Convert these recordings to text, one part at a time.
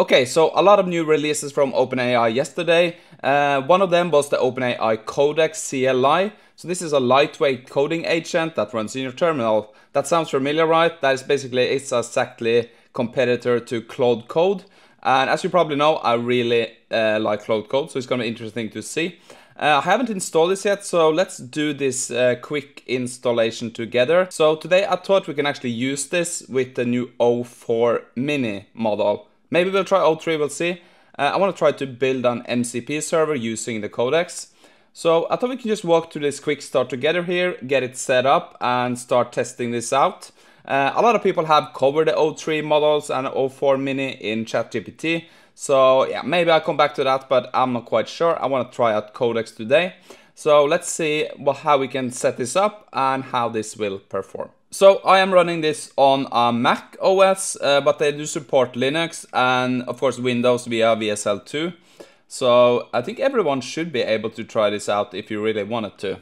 Okay, so a lot of new releases from OpenAI yesterday. One of them was the OpenAI Codex CLI. So this is a lightweight coding agent that runs in your terminal. That sounds familiar, right? That is basically, it's exactly competitor to Claude Code. And as you probably know, I really like Claude Code, so it's going to be interesting to see. I haven't installed this yet, so let's do this quick installation together. So today I thought we can actually use this with the new O4 Mini model. Maybe we'll try O3, we'll see. I want to try to build an MCP server using the codex. So I thought we can just walk through this quick start together here, get it set up and start testing this out. A lot of people have covered the O3 models and O4 Mini in ChatGPT. So yeah, maybe I'll come back to that, but I'm not quite sure. I want to try out codex today. So let's see how we can set this up and how this will perform. So I am running this on a Mac OS, but they do support Linux and of course Windows via WSL2. So I think everyone should be able to try this out if you really wanted to.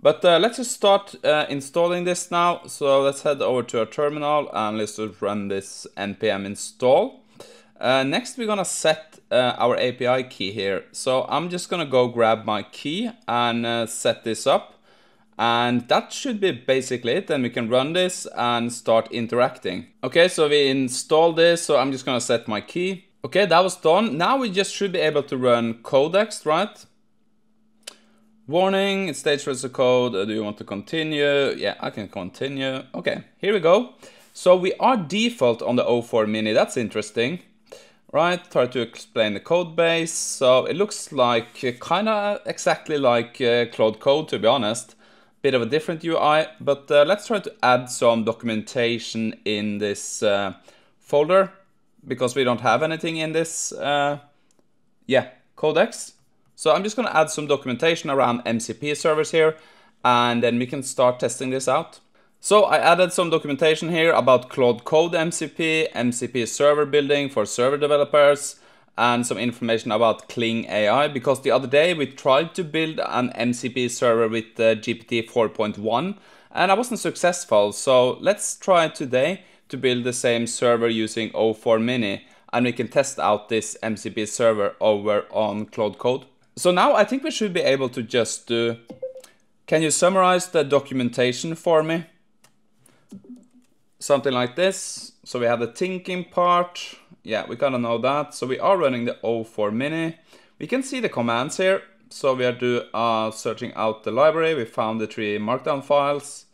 But let's just start installing this now. So let's head over to our terminal and let's just run this npm install. Next we're gonna set our API key here. So I'm just gonna go grab my key and set this up. And that should be basically it. Then we can run this and start interacting. Okay, so we installed this. So I'm just gonna set my key. Okay, that was done. Now we just should be able to run codex, right? Warning, it states for the code. Do you want to continue? Yeah, I can continue. Okay, here we go. So we are default on the O4 Mini. That's interesting. Right, try to explain the code base. So it looks like kind of exactly like Claude Code, to be honest. Bit of a different UI, but let's try to add some documentation in this folder because we don't have anything in this codex. So I'm just gonna add some documentation around MCP servers here and then we can start testing this out. So I added some documentation here about Claude Code MCP, MCP server building for server developers, and some information about Kling AI, because the other day we tried to build an MCP server with GPT 4.1 and I wasn't successful. So let's try today to build the same server using O4 Mini and we can test out this MCP server over on Claude Code. So now I think we should be able to just do... Can you summarize the documentation for me? Something like this. So we have the thinking part. Yeah, we kind of know that. So we are running the O4 Mini. We can see the commands here. So we are searching out the library. We found the 3 markdown files.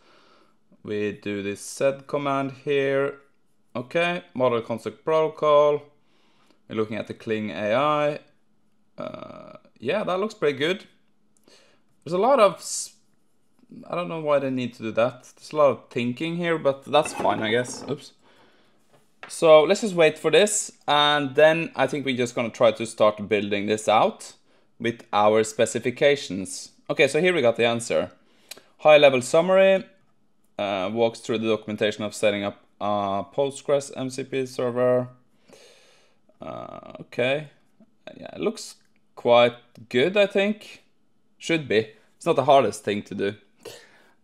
We do this sed command here. Okay, model construct protocol. We're looking at the Kling AI. Yeah, that looks pretty good. There's a lot of... I don't know why they need to do that. There's a lot of thinking here, but that's fine, I guess. Oops. So let's just wait for this, and then I think we're just gonna try to start building this out with our specifications. Okay, so here we got the answer. High-level summary, walks through the documentation of setting up a Postgres MCP server. Okay, yeah, it looks quite good, I think. Should be. It's not the hardest thing to do.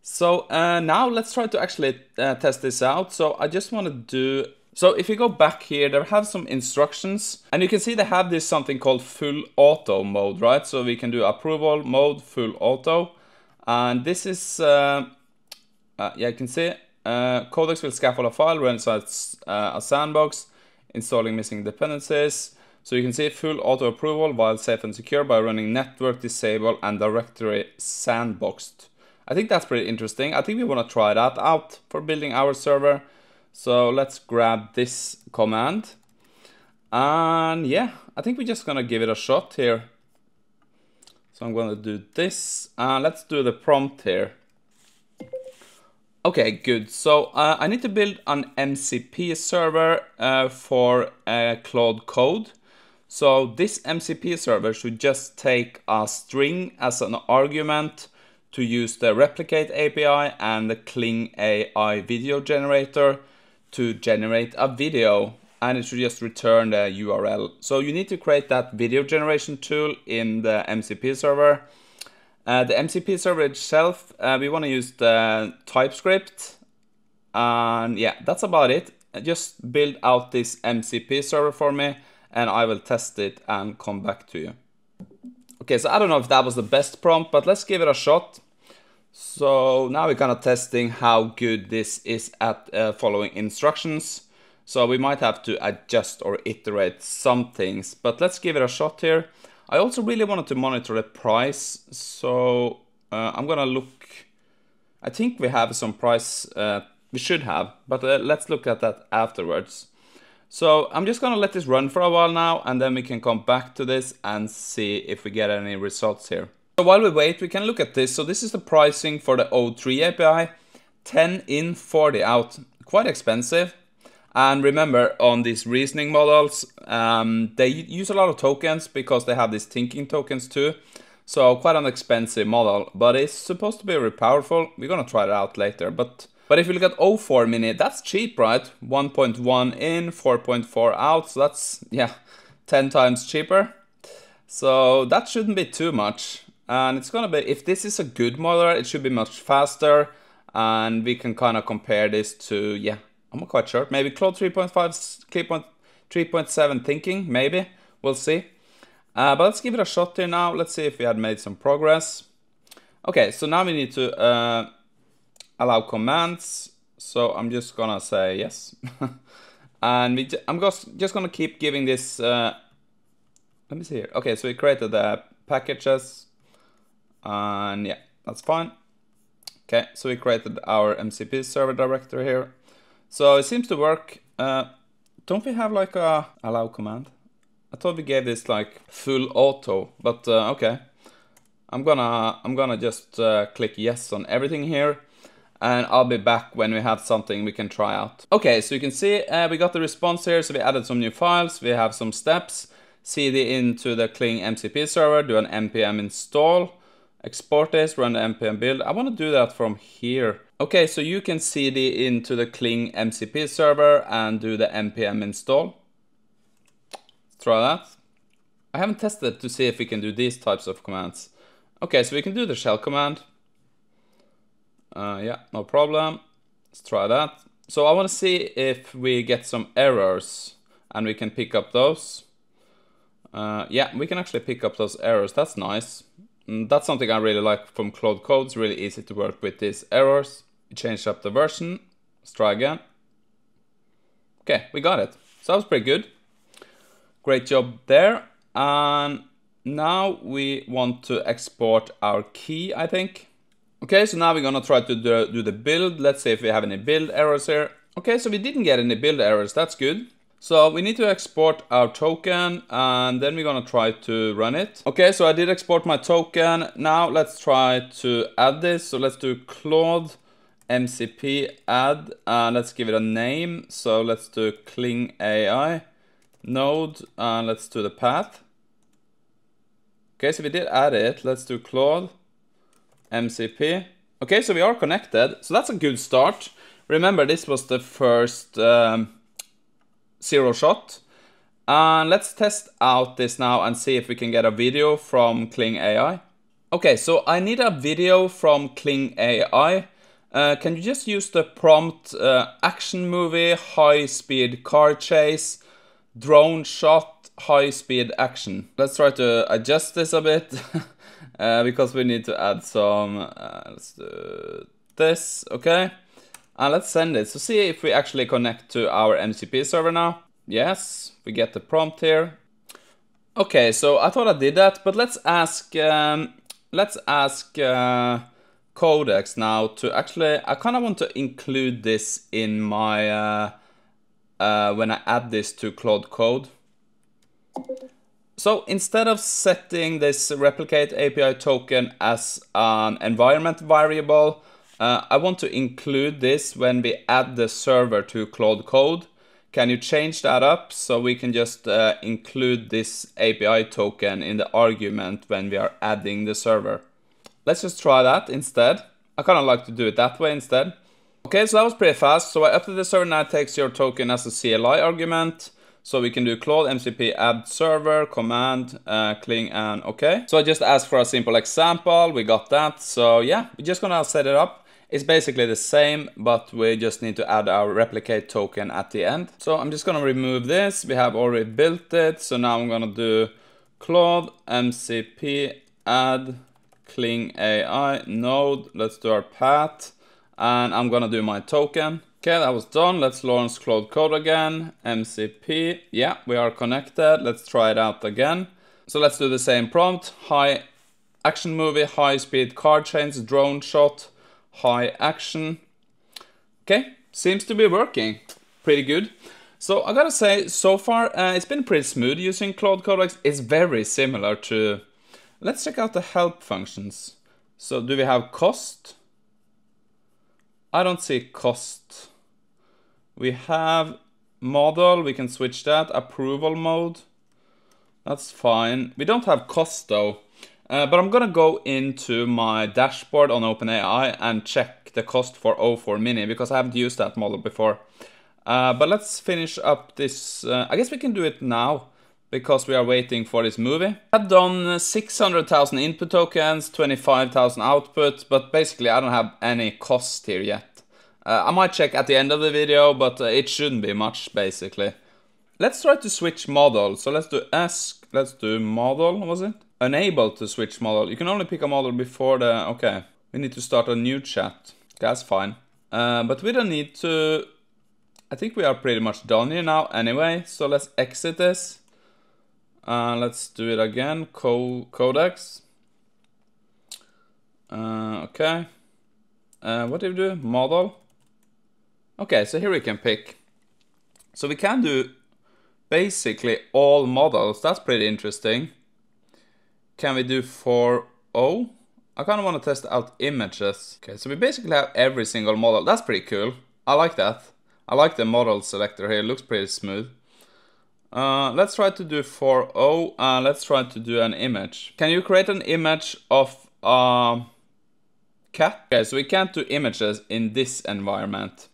So now let's try to actually test this out. So I just wanna do... So if you go back here, they have some instructions and you can see they have this something called full auto mode, right? So we can do approval mode, full auto. And this is, yeah, you can see codex will scaffold a file, run inside a sandbox, installing missing dependencies. So you can see full auto approval while safe and secure by running network disable and directory sandboxed. I think that's pretty interesting. I think we want to try that out for building our server. So let's grab this command and yeah, I think we're just gonna give it a shot here. So I'm gonna do this and let's do the prompt here. Okay, good. So I need to build an MCP server for Claude Code. So this MCP server should just take a string as an argument to use the Replicate API and the Kling AI video generator to generate a video, and it should just return the URL. So you need to create that video generation tool in the MCP server. The MCP server itself, we want to use the TypeScript. And yeah, that's about it. Just build out this MCP server for me and I will test it and come back to you. Okay, so I don't know if that was the best prompt, but let's give it a shot. So now we're kind of testing how good this is at following instructions. So we might have to adjust or iterate some things, but let's give it a shot here. I also really wanted to monitor the price, so I'm gonna look. I think we have some price, we should have, but let's look at that afterwards. So I'm just gonna let this run for a while now, and then we can come back to this and see if we get any results here. So while we wait, we can look at this. So this is the pricing for the O3 API, 10 in, 40 out, quite expensive. And remember, on these reasoning models, they use a lot of tokens because they have these thinking tokens too. So quite an expensive model, but it's supposed to be very powerful. We're gonna try it out later. But if you look at O4 Mini, that's cheap, right? 1.1 in, 4.4 out. So that's, yeah, 10 times cheaper. So that shouldn't be too much. And it's gonna be, if this is a good model, it should be much faster. And we can kind of compare this to, yeah, I'm not quite sure. Maybe Claude 3.5, 3.7 thinking, maybe. We'll see. But let's give it a shot here now. Let's see if we had made some progress. Okay, so now we need to allow commands. So I'm just gonna say yes. And I'm just gonna keep giving this, let me see here. Okay, so we created the packages. And yeah, that's fine. Okay, so we created our MCP server directory here. So it seems to work. Don't we have like a allow command? I thought we gave this like full auto, but okay. I'm gonna just click yes on everything here, and I'll be back when we have something we can try out. Okay, so you can see we got the response here. So we added some new files. We have some steps. CD into the Kling MCP server. Do an npm install. Export this. Run the npm build. I want to do that from here. Okay, so you can CD into the Kling MCP server and do the npm install. Let's try that. I haven't tested it to see if we can do these types of commands. Okay, so we can do the shell command. Yeah, no problem. Let's try that. So I want to see if we get some errors and we can pick up those. Yeah, we can actually pick up those errors. That's nice. That's something I really like from Claude Code. It's really easy to work with these errors. Changed up the version. Let's try again. Okay, we got it. So that was pretty good. Great job there. And now we want to export our key, I think. Okay, so now we're gonna try to do the build. Let's see if we have any build errors here. Okay, so we didn't get any build errors. That's good. So we need to export our token, and then we're gonna try to run it. Okay, so I did export my token. Now let's try to add this. So let's do Claude MCP add, and let's give it a name. So let's do Kling AI node, and let's do the path. Okay, so we did add it. Let's do Claude MCP. Okay, so we are connected. So that's a good start. Remember, this was the first zero shot. And let's test out this now and see if we can get a video from Kling AI. Okay, so I need a video from Kling AI. Can you just use the prompt action movie, high-speed car chase, drone shot, high-speed action? Let's try to adjust this a bit because we need to add some. Let's do this, okay. And let's send it. So see if we actually connect to our MCP server now. Yes, we get the prompt here. Okay, so I thought I did that, but let's ask Codex now to actually, I kind of want to include this in my, when I add this to Claude Code. So instead of setting this Replicate API token as an environment variable, I want to include this when we add the server to Claude Code. Can you change that up so we can just include this API token in the argument when we are adding the server? Let's just try that instead. I kind of like to do it that way instead. Okay, so that was pretty fast. So I updated the server, now it takes your token as a CLI argument. So we can do Claude MCP add server, command, Kling, and okay. So I just asked for a simple example. We got that. So yeah, we're just gonna set it up. It's basically the same, but we just need to add our replicate token at the end. So I'm just going to remove this. We have already built it. So now I'm going to do Claude MCP add Kling AI node. Let's do our path. And I'm going to do my token. Okay, that was done. Let's launch Claude Code again. MCP. Yeah, we are connected. Let's try it out again. So let's do the same prompt. High action movie, high speed car chains, drone shot, high action. Okay, seems to be working pretty good. So I gotta say, so far it's been pretty smooth using Claude Codex. It's very similar to, let's check out the help functions. So do we have cost? I don't see cost. We have model, we can switch that, approval mode. That's fine. We don't have cost though. But I'm gonna go into my dashboard on OpenAI and check the cost for O4 Mini because I haven't used that model before. But let's finish up this. I guess we can do it now because we are waiting for this movie. I've done 600,000 input tokens, 25,000 output, but basically I don't have any cost here yet. I might check at the end of the video, but it shouldn't be much basically. Let's try to switch model. So let's do ask, let's do model, was it? Unable to switch model. You can only pick a model before the... Okay, we need to start a new chat. That's fine. But we don't need to... I think we are pretty much done here now anyway. So let's exit this. Let's do it again. Codex. Okay. What do we do? Model. Okay, so here we can pick. So we can do basically all models. That's pretty interesting. Can we do 4.0? I kind of want to test out images. Okay, so we basically have every single model. That's pretty cool. I like that. I like the model selector here. It looks pretty smooth. Let's try to do 4.0. Let's try to do an image. Can you create an image of a cat? Okay, so we can't do images in this environment.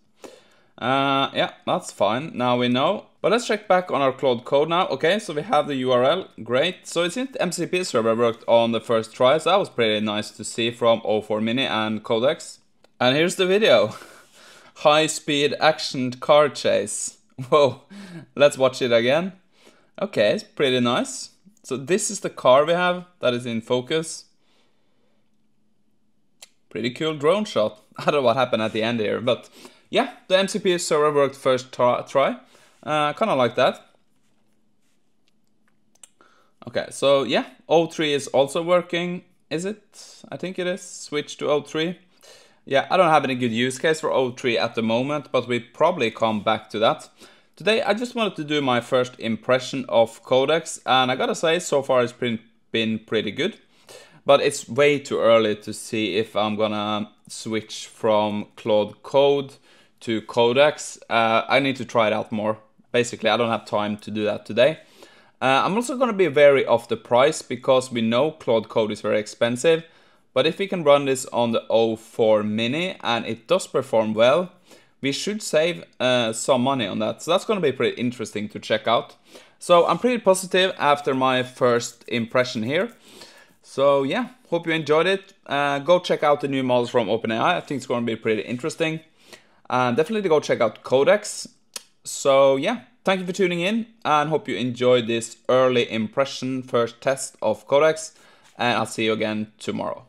Yeah, that's fine. Now we know. But let's check back on our Claude Code now. Okay, so we have the URL. Great. So it's in the MCP server worked on the first try. So that was pretty nice to see from O4 Mini and Codex. And here's the video. High-speed action car chase. Whoa. Let's watch it again. Okay, it's pretty nice. So this is the car we have that is in focus. Pretty cool drone shot. I don't know what happened at the end here, but yeah, the MCP server worked first try. Kind of like that. Okay, so yeah, O3 is also working. Is it? I think it is. Switch to O3. Yeah, I don't have any good use case for O3 at the moment, but we probably come back to that. Today, I just wanted to do my first impression of Codex, and I gotta say, so far it's been pretty good. But it's way too early to see if I'm gonna switch from Claude Code to Codex. I need to try it out more. Basically, I don't have time to do that today. I'm also going to be wary of the price because we know Claude Code is very expensive. But if we can run this on the O4 Mini and it does perform well, we should save some money on that. So that's going to be pretty interesting to check out. So I'm pretty positive after my first impression here. So yeah, hope you enjoyed it. Go check out the new models from OpenAI. I think it's going to be pretty interesting. And definitely go check out Codex. So yeah, thank you for tuning in and hope you enjoyed this early impression first test of Codex, and I'll see you again tomorrow.